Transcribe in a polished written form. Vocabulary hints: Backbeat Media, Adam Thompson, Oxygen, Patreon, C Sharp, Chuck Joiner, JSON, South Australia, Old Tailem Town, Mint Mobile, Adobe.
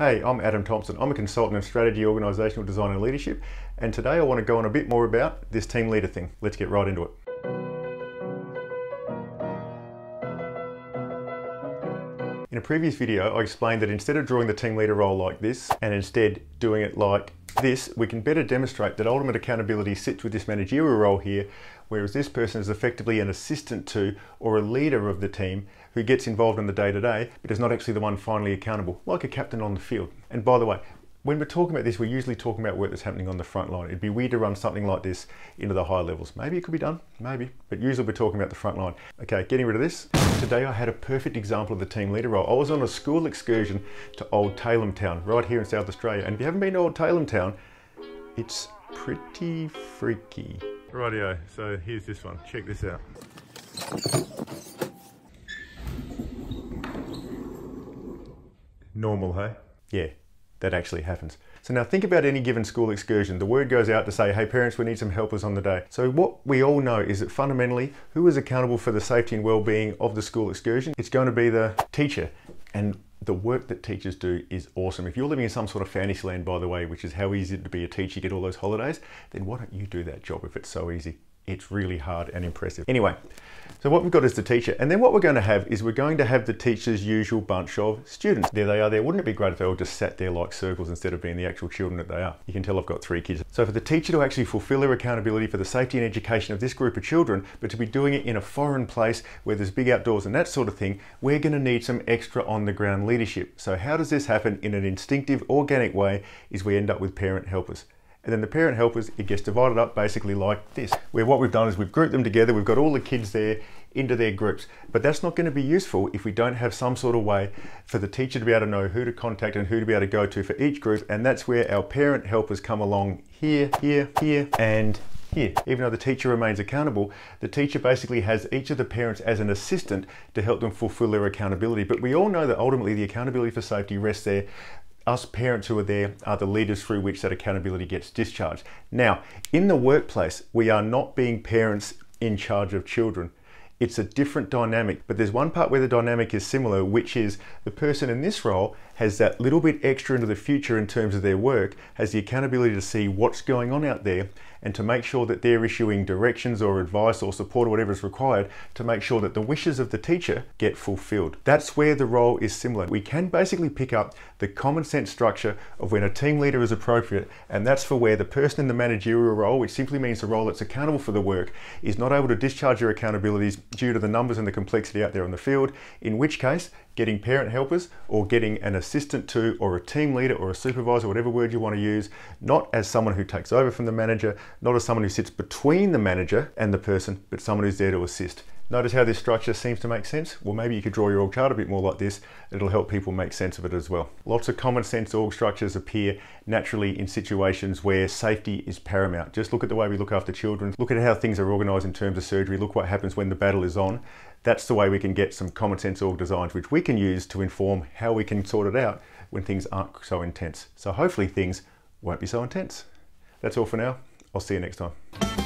Hey, I'm Adam Thompson. I'm a consultant in strategy, organisational design and leadership, and today I want to go on a bit more about this team leader thing. Let's get right into it. In a previous video, I explained that instead of drawing the team leader role like this, and instead doing it like this, we can better demonstrate that ultimate accountability sits with this managerial role here, whereas this person is effectively an assistant to or a leader of the team who gets involved in the day-to-day, but is not actually the one finally accountable, like a captain on the field. And by the way, when we're talking about this, we're usually talking about work that's happening on the front line. It'd be weird to run something like this into the higher levels. Maybe it could be done, maybe, but usually we're talking about the front line. Okay, getting rid of this. Today I had a perfect example of the team leader role. I was on a school excursion to Old Tailem Town, right here in South Australia. And if you haven't been to Old Tailem Town, it's pretty freaky. Rightio, so here's this one. Check this out. Normal, hey? Yeah. That actually happens. So now think about any given school excursion. The word goes out to say, hey parents, we need some helpers on the day. So what we all know is that fundamentally, who is accountable for the safety and well-being of the school excursion? It's going to be the teacher. And the work that teachers do is awesome. If you're living in some sort of fantasy land, by the way, which is how easy it is to be a teacher, you get all those holidays, then why don't you do that job if it's so easy? It's really hard and impressive. Anyway, so what we've got is the teacher. And then what we're going to have is we're going to have the teacher's usual bunch of students. There they are there. Wouldn't it be great if they all just sat there like circles instead of being the actual children that they are? You can tell I've got three kids. So for the teacher to actually fulfill their accountability for the safety and education of this group of children, but to be doing it in a foreign place where there's big outdoors and that sort of thing, we're going to need some extra on the ground leadership. So how does this happen in an instinctive, organic way is we end up with parent helpers. And then the parent helpers, it gets divided up basically like this, where what we've done is we've grouped them together, we've got all the kids there into their groups. But that's not going to be useful if we don't have some sort of way for the teacher to be able to know who to contact and who to be able to go to for each group. And that's where our parent helpers come along here, here, here, and here. Even though the teacher remains accountable, the teacher basically has each of the parents as an assistant to help them fulfill their accountability. But we all know that ultimately the accountability for safety rests there. Us parents who are there are the leaders through which that accountability gets discharged. Now, in the workplace, we are not being parents in charge of children. It's a different dynamic, but there's one part where the dynamic is similar, which is the person in this role has that little bit extra into the future in terms of their work, has the accountability to see what's going on out there and to make sure that they're issuing directions or advice or support or whatever is required to make sure that the wishes of the teacher get fulfilled. That's where the role is similar. We can basically pick up the common sense structure of when a team leader is appropriate, and that's for where the person in the managerial role, which simply means the role that's accountable for the work, is not able to discharge their accountabilities due to the numbers and the complexity out there on the field, in which case getting parent helpers or getting an assistant to or a team leader or a supervisor, whatever word you want to use, not as someone who takes over from the manager, not as someone who sits between the manager and the person, but someone who's there to assist. Notice how this structure seems to make sense? Well, maybe you could draw your org chart a bit more like this. It'll help people make sense of it as well. Lots of common sense org structures appear naturally in situations where safety is paramount. Just look at the way we look after children. Look at how things are organized in terms of surgery. Look what happens when the battle is on. That's the way we can get some common sense org designs, which we can use to inform how we can sort it out when things aren't so intense. So hopefully things won't be so intense. That's all for now. I'll see you next time.